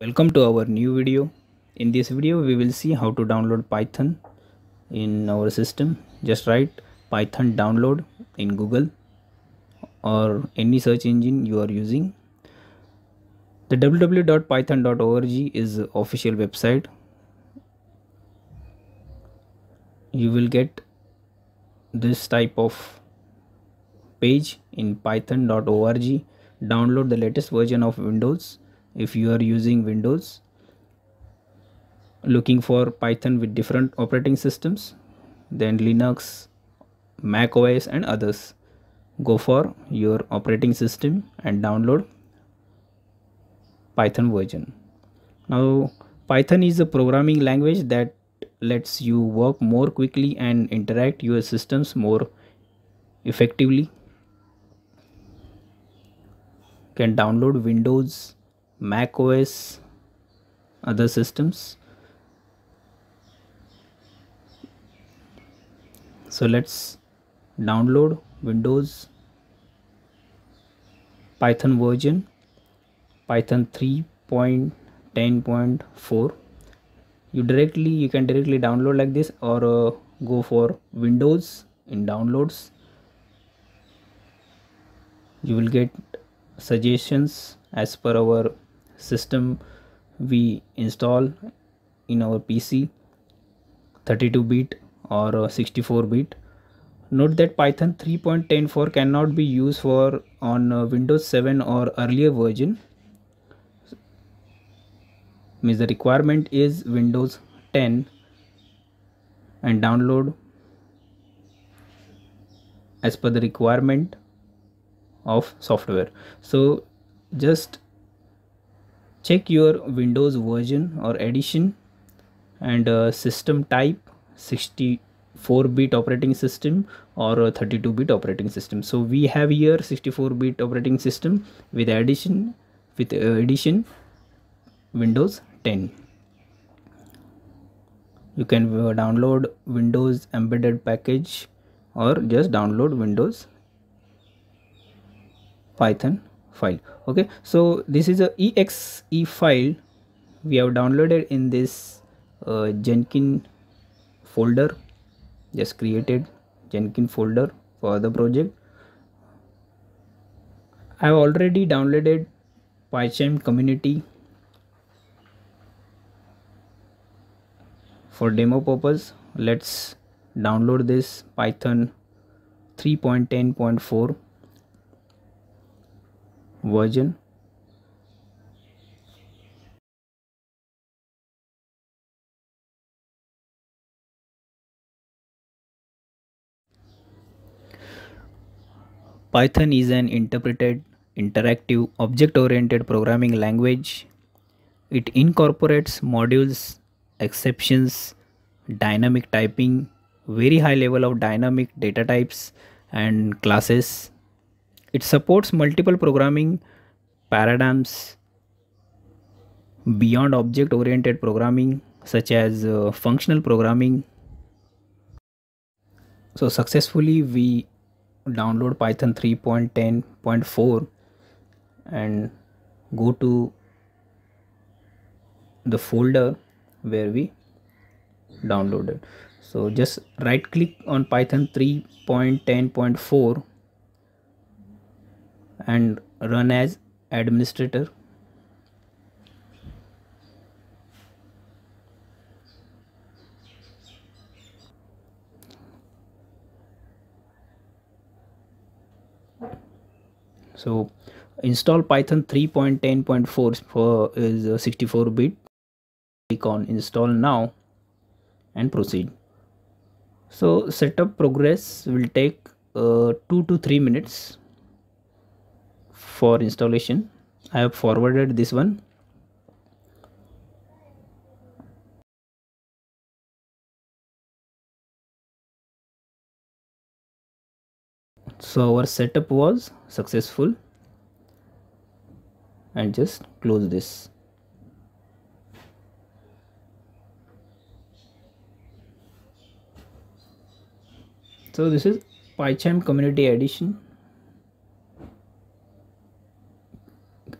Welcome to our new video. In this video we will see how to download Python in our system. Just write Python download in Google or any search engine you are using. The www.python.org is the official website. You will get this type of page in python.org. Download the latest version of Windows. If you are using Windows, looking for Python with different operating systems, then Linux, Mac OS and others, go for your operating system and download Python version. Now Python is a programming language that lets you work more quickly and interact your systems more effectively. Can download Windows, Mac OS, other systems. So let's download Windows Python version Python 3.10.4. You can directly download like this, or go for Windows in downloads. You will get suggestions as per our system we install in our PC, 32-bit or 64-bit. Note that Python 3.10.4 cannot be used for on Windows 7 or earlier version. Means the requirement is Windows 10, and download as per the requirement of software. So just check your Windows version or edition and system type, 64-bit operating system or 32-bit operating system. So we have here 64-bit operating system with addition Windows 10. You can download Windows embedded package or just download Windows Python file. Okay, so this is a exe file we have downloaded in this Jenkins folder. Just created Jenkins folder for the project. I have already downloaded PyCharm community for demo purpose. Let's download this Python 3.10.4 version. Python is an interpreted, interactive, object-oriented programming language. It incorporates modules, exceptions, dynamic typing, very high level of dynamic data types and classes. It supports multiple programming paradigms beyond object-oriented programming, such as functional programming. So successfully we download Python 3.10.4 and go to the folder where we downloaded. So just right click on Python 3.10.4 and run as administrator. So install Python 3.10.4 for is 64-bit. Click on install now and proceed. So setup progress will take 2 to 3 minutes for installation. I have forwarded this one. So our setup was successful, and just close this. So this is PyCharm community edition.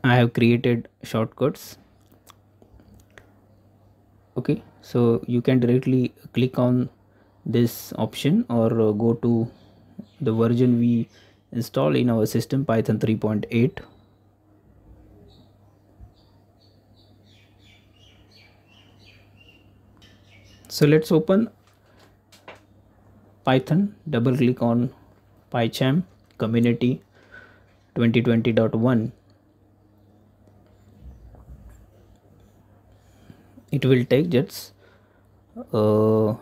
I have created shortcuts Okay, so you can directly click on this option or go to the version we install in our system, Python 3.8. So let's open Python, double click on PyCharm community 2020.1. It will take just 4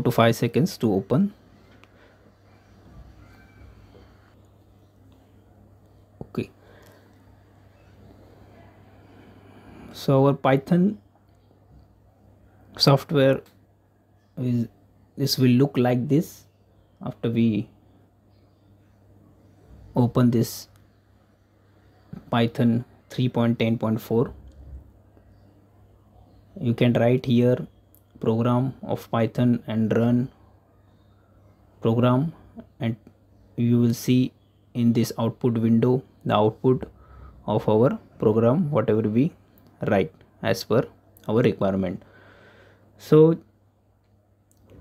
to 5 seconds to open. Okay, so our Python software is, this will look like this after we open this Python 3.10.4. you can write here program of Python and run program, and you will see in this output window the output of our program, whatever we write as per our requirement. So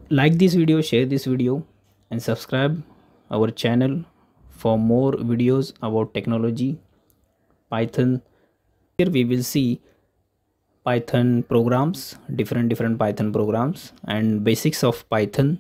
like this video, share this video and subscribe our channel for more videos about technology, Python. Here we will see Python programs, different Python programs and basics of Python.